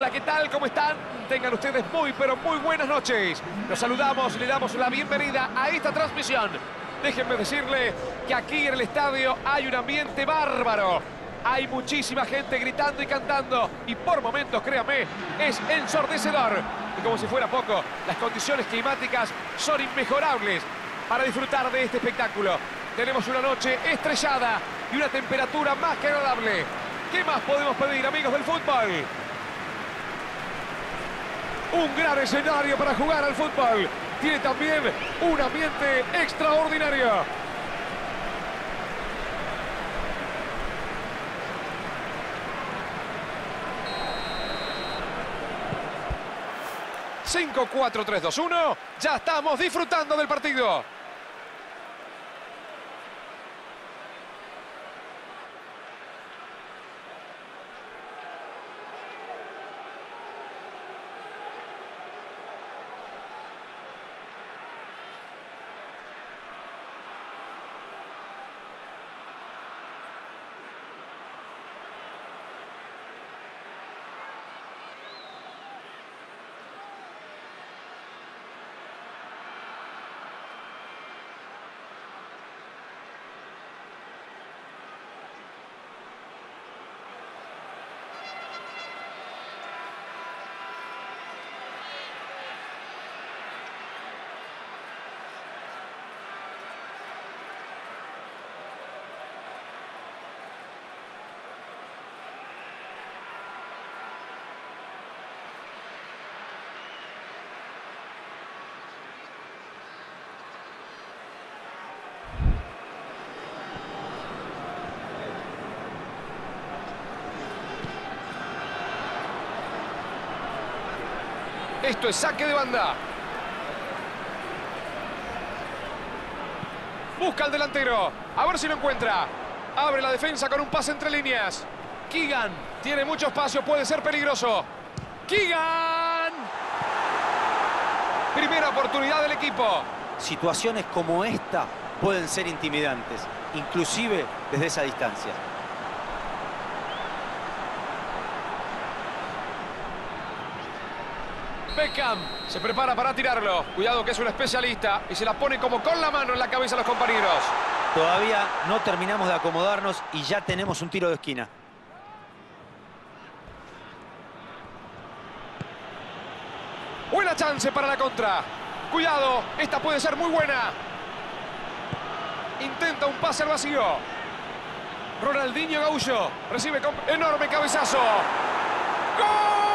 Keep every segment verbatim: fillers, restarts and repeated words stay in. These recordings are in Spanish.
Hola, ¿qué tal? ¿Cómo están? Tengan ustedes muy, pero muy buenas noches. Los saludamos y le damos la bienvenida a esta transmisión. Déjenme decirle que aquí en el estadio hay un ambiente bárbaro. Hay muchísima gente gritando y cantando. Y por momentos, créame, es ensordecedor. Y como si fuera poco, las condiciones climáticas son inmejorables para disfrutar de este espectáculo. Tenemos una noche estrellada y una temperatura más que agradable. ¿Qué más podemos pedir, amigos del fútbol? Un gran escenario para jugar al fútbol. Tiene también un ambiente extraordinario. cinco, cuatro, tres, dos, uno. Ya estamos disfrutando del partido. Esto es saque de banda. Busca al delantero. A ver si lo encuentra. Abre la defensa con un pase entre líneas. Keegan tiene mucho espacio. Puede ser peligroso. ¡Keegan! Primera oportunidad del equipo. Situaciones como esta pueden ser intimidantes, inclusive desde esa distancia. Beckham se prepara para tirarlo. Cuidado que es un especialista y se la pone como con la mano en la cabeza a los compañeros. Todavía no terminamos de acomodarnos y ya tenemos un tiro de esquina. Buena chance para la contra. Cuidado, esta puede ser muy buena. Intenta un pase al vacío. Ronaldinho Gaúcho recibe con enorme cabezazo. ¡Golazo!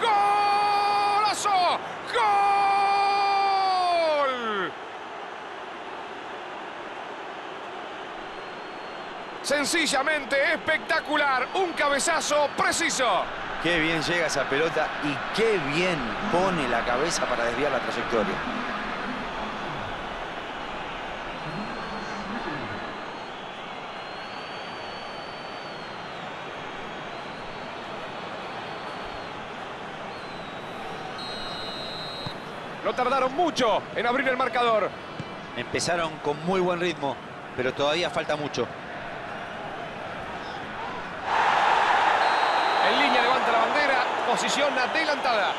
¡Gol! ¡Gol! Sencillamente espectacular. Un cabezazo preciso. Qué bien llega esa pelota y qué bien pone la cabeza para desviar la trayectoria. No tardaron mucho en abrir el marcador. Empezaron con muy buen ritmo, pero todavía falta mucho. En línea levanta la bandera, posición adelantada.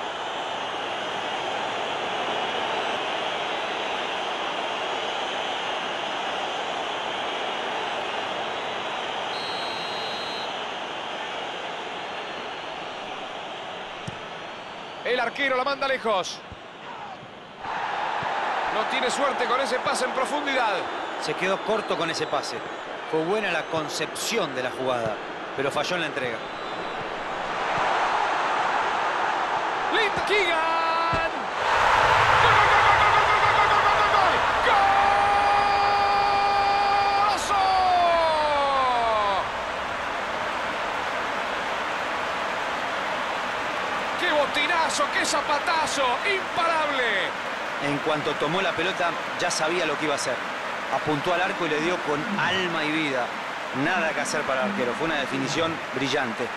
El arquero la manda lejos. No tiene suerte con ese pase en profundidad. Se quedó corto con ese pase. Fue buena la concepción de la jugada, pero falló en la entrega. ¡Linda! ¡Keegan! ¡Golazo! ¡Qué botinazo! ¡Qué zapatazo! ¡Imparable! En cuanto tomó la pelota, ya sabía lo que iba a hacer. Apuntó al arco y le dio con alma y vida. Nada que hacer para el arquero. Fue una definición brillante.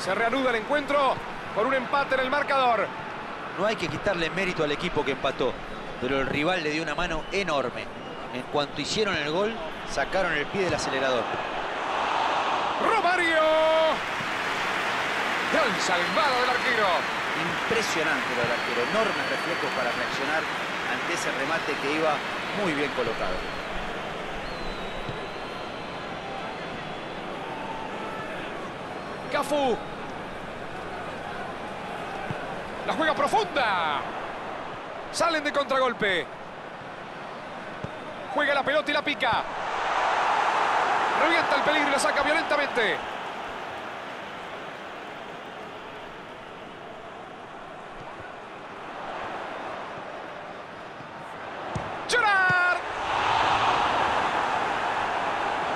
Se reanuda el encuentro. por un empate en el marcador. No hay que quitarle mérito al equipo que empató, pero el rival le dio una mano enorme. En cuanto hicieron el gol, sacaron el pie del acelerador. ¡Romario! ¡Gran salvado del arquero! Impresionante lo del arquero. Enormes reflejos para reaccionar ante ese remate que iba muy bien colocado. Cafú. La juega profunda. Salen de contragolpe. Juega la pelota y la pica. Revienta el peligro y la saca violentamente. ¡Gerard!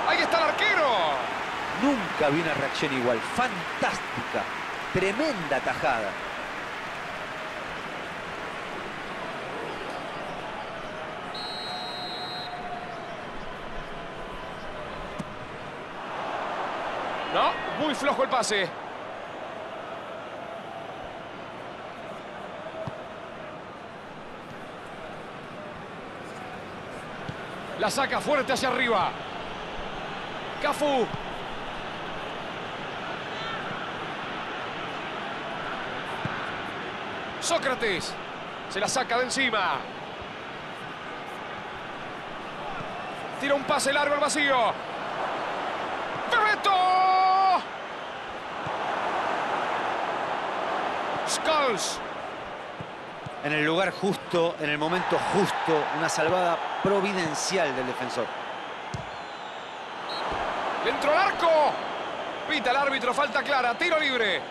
Ahí está el arquero. Nunca vi una reacción igual. Fantástica. Tremenda tajada. No, muy flojo el pase. La saca fuerte hacia arriba. Cafú. Sócrates. Se la saca de encima. Tira un pase largo al vacío. ¡Roberto! En el lugar justo, en el momento justo, una salvada providencial del defensor. Dentro del arco. Pita el árbitro, falta clara, tiro libre.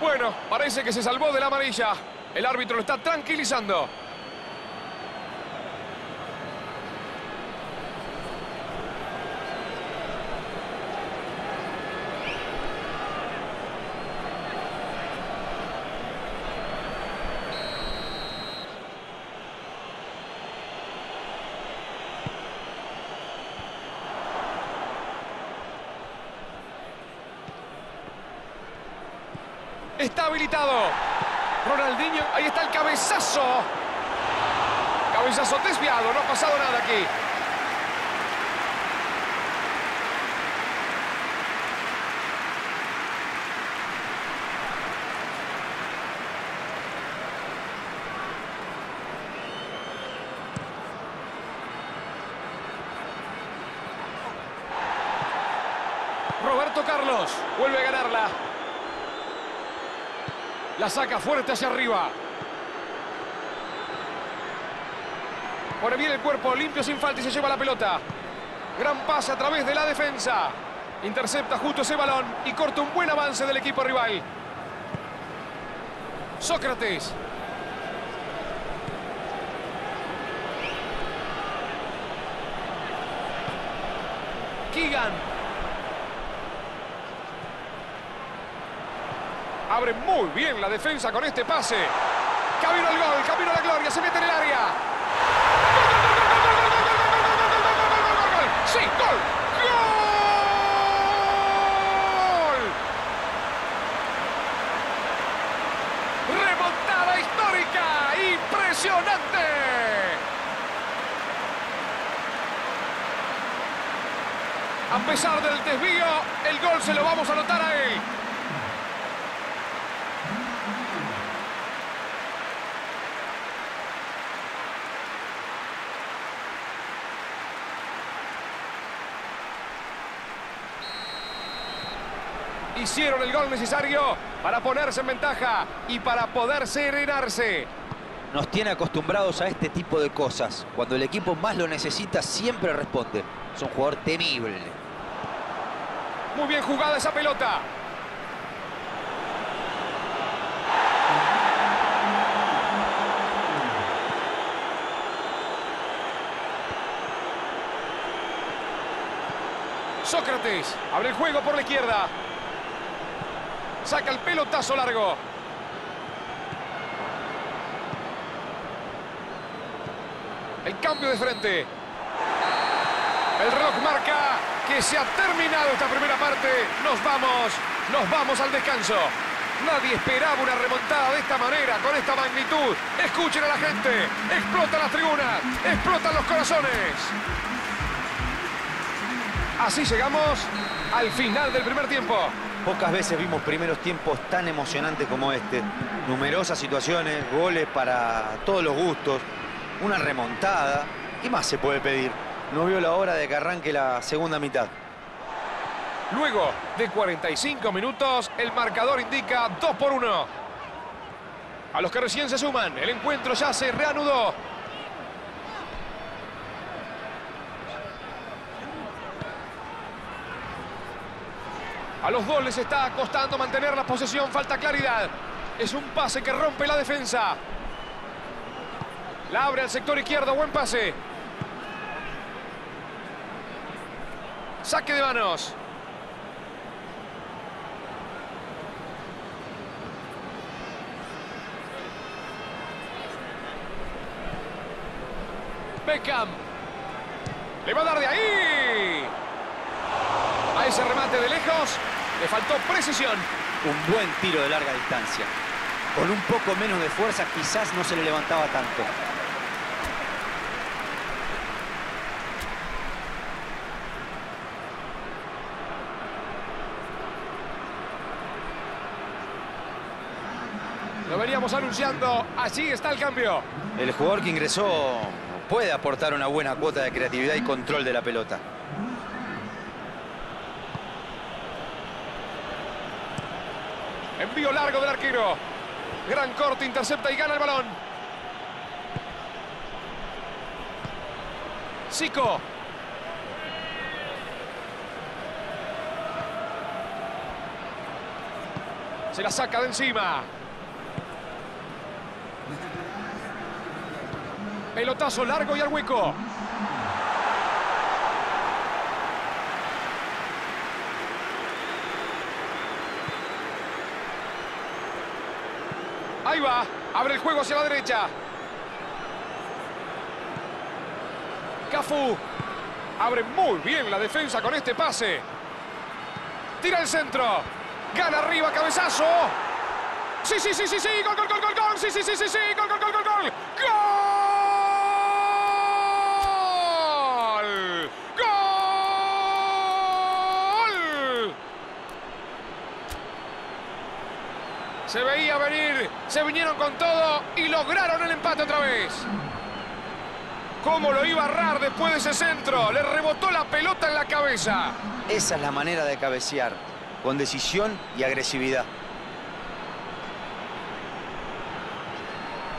Bueno, parece que se salvó de la amarilla. El árbitro lo está tranquilizando. Está habilitado. Ronaldinho. Ahí está el cabezazo. Cabezazo desviado. No ha pasado nada aquí. Roberto Carlos vuelve a ganarla. La saca fuerte hacia arriba. Pone bien el cuerpo, limpio, sin falta, y se lleva la pelota. Gran pase a través de la defensa. Intercepta justo ese balón y corta un buen avance del equipo rival. Sócrates. Keegan. Abre muy bien la defensa con este pase. Camino al gol, camino a la gloria, se mete en el área. ¡Sí, gol! ¡Gol! Remontada histórica, impresionante. A pesar del desvío, el gol se lo vamos a anotar a él. Hicieron el gol necesario para ponerse en ventaja y para poder serenarse. Nos tiene acostumbrados a este tipo de cosas. Cuando el equipo más lo necesita, siempre responde. Es un jugador temible. Muy bien jugada esa pelota. Sócrates abre el juego por la izquierda. Saca el pelotazo largo. El cambio de frente. El reloj marca que se ha terminado esta primera parte. Nos vamos, nos vamos al descanso. Nadie esperaba una remontada de esta manera, con esta magnitud. Escuchen a la gente. Explotan las tribunas, explotan los corazones. Así llegamos al final del primer tiempo. Pocas veces vimos primeros tiempos tan emocionantes como este. Numerosas situaciones, goles para todos los gustos, una remontada. ¿Qué más se puede pedir? No vio la hora de que arranque la segunda mitad. Luego de cuarenta y cinco minutos, el marcador indica dos por uno. A los que recién se suman, el encuentro ya se reanudó. A los dos les está costando mantener la posesión, falta claridad. Es un pase que rompe la defensa. La abre al sector izquierdo, buen pase. Saque de manos. Beckham. Le va a dar de ahí. A ese remate de lejos le faltó precisión. Un buen tiro de larga distancia. Con un poco menos de fuerza quizás no se le levantaba tanto. Lo veníamos anunciando. Allí está el cambio. El jugador que ingresó puede aportar una buena cuota de creatividad y control de la pelota. Envío largo del arquero. Gran corte, intercepta y gana el balón. Zico. Se la saca de encima. Pelotazo largo y al hueco. Ahí va. Abre el juego hacia la derecha. Cafú. Abre muy bien la defensa con este pase. Tira el centro. Gana arriba, cabezazo. Sí, sí, sí, sí, sí. Gol, gol, gol, gol, gol. Sí, sí, sí, sí, sí. Gol, gol, gol, gol, gol. ¡Gol! Se veía venir, se vinieron con todo y lograron el empate otra vez. ¿Cómo lo iba a errar después de ese centro? Le rebotó la pelota en la cabeza. Esa es la manera de cabecear, con decisión y agresividad.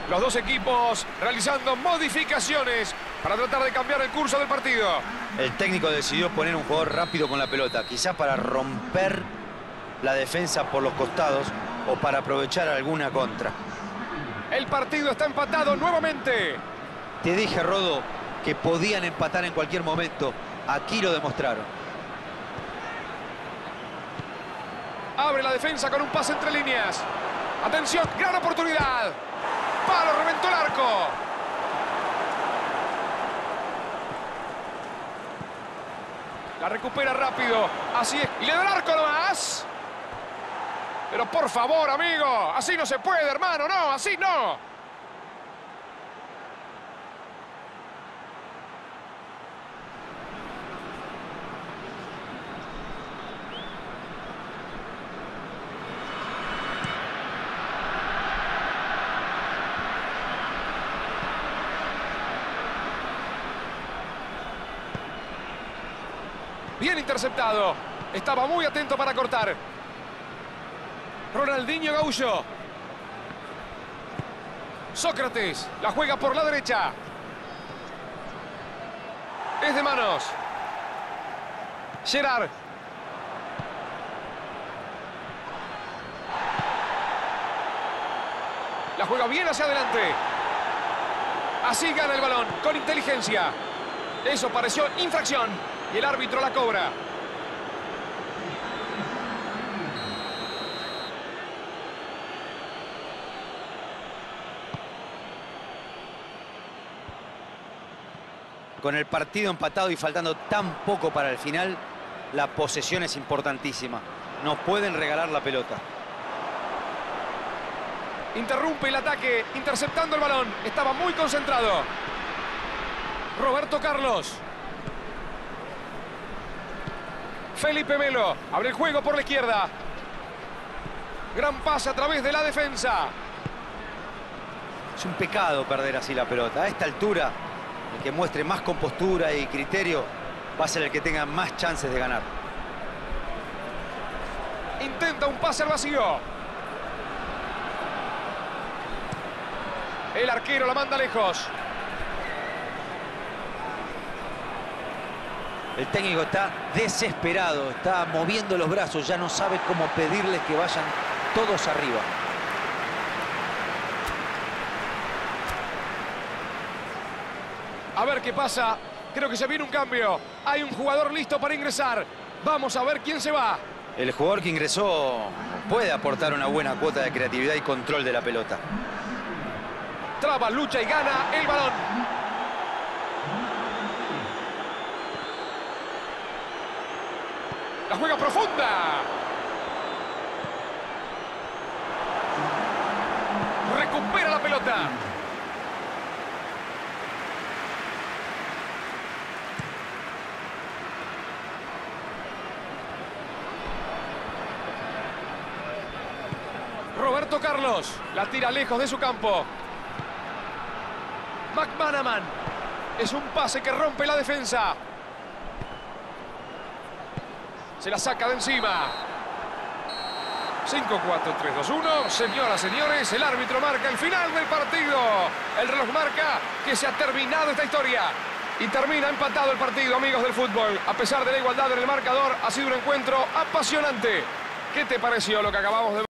Los dos equipos realizando modificaciones para tratar de cambiar el curso del partido. El técnico decidió poner un jugador rápido con la pelota, quizás para romper la defensa por los costados o para aprovechar alguna contra. El partido está empatado nuevamente. Te dije, Rodo, que podían empatar en cualquier momento. Aquí lo demostraron. Abre la defensa con un pase entre líneas. Atención, gran oportunidad. Palo, reventó el arco. La recupera rápido. Así es. Y le da el arco nomás. Pero por favor, amigo, así no se puede, hermano, no, así no. Bien interceptado. Estaba muy atento para cortar. Ronaldinho Gaúcho. Sócrates la juega por la derecha. Es de manos. Gerard. La juega bien hacia adelante. Así gana el balón, con inteligencia. Eso pareció infracción y el árbitro la cobra. Con el partido empatado y faltando tan poco para el final, la posesión es importantísima. Nos pueden regalar la pelota. Interrumpe el ataque, interceptando el balón. Estaba muy concentrado. Roberto Carlos. Felipe Melo. Abre el juego por la izquierda. Gran pase a través de la defensa. Es un pecado perder así la pelota. A esta altura, el que muestre más compostura y criterio va a ser el que tenga más chances de ganar. Intenta un pase al vacío. El arquero la manda lejos. El técnico está desesperado, está moviendo los brazos, ya no sabe cómo pedirles que vayan todos arriba. A ver qué pasa. Creo que se viene un cambio. Hay un jugador listo para ingresar. Vamos a ver quién se va. El jugador que ingresó puede aportar una buena cuota de creatividad y control de la pelota. Traba, lucha y gana el balón. La juega profunda. Recupera la pelota. Roberto Carlos la tira lejos de su campo. McManaman. Es un pase que rompe la defensa. Se la saca de encima. cinco, cuatro, tres, dos, uno. Señoras, señores, el árbitro marca el final del partido. El reloj marca que se ha terminado esta historia. Y termina empatado el partido, amigos del fútbol. A pesar de la igualdad en el marcador, ha sido un encuentro apasionante. ¿Qué te pareció lo que acabamos de ver?